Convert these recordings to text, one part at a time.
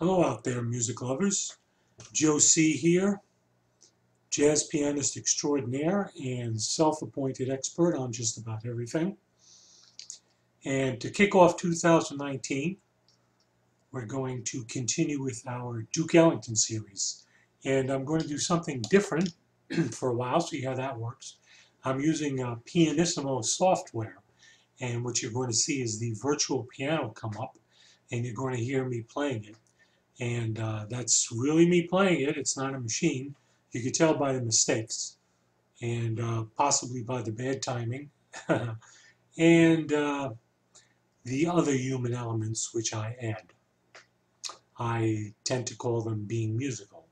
Hello out there, music lovers. Joe C. here, jazz pianist extraordinaire and self-appointed expert on just about everything. And to kick off 2019, we're going to continue with our Duke Ellington series. And I'm going to do something different for a while, see how that works. I'm using Pianissimo software, and what you're going to see is the virtual piano come up, and you're going to hear me playing it. And that's really me playing it. It's not a machine. You can tell by the mistakes and possibly by the bad timing and the other human elements which I add. I tend to call them being musical.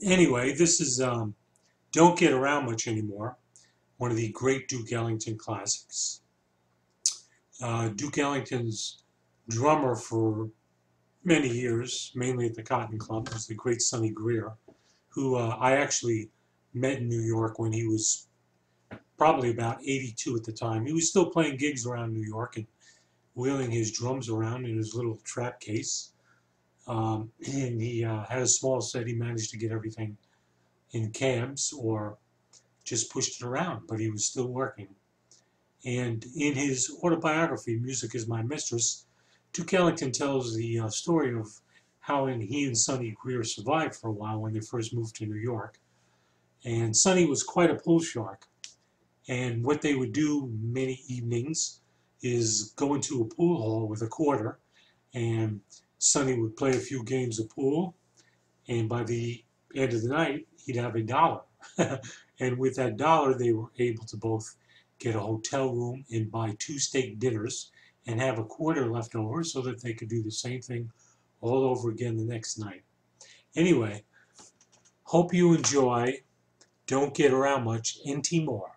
Anyway, this is Don't Get Around Much Anymore, one of the great Duke Ellington classics. Duke Ellington's drummer for many years, mainly at the Cotton Club, was the great Sonny Greer, who I actually met in New York when he was probably about 82 at the time. He was still playing gigs around New York and wheeling his drums around in his little trap case. And he had a small set. He managed to get everything in cabs or just pushed it around, but he was still working. And in his autobiography, Music is My Mistress, Duke Ellington tells the story of how he and Sonny Greer survived for a while when they first moved to New York. And Sonny was quite a pool shark. And what they would do many evenings is go into a pool hall with a quarter, and Sonny would play a few games of pool, and by the end of the night, he'd have $1. And with that dollar, they were able to both get a hotel room and buy 2 steak dinners and have a quarter left over so that they could do the same thing all over again the next night. Anyway, hope you enjoy Don't Get Around Much Anymore.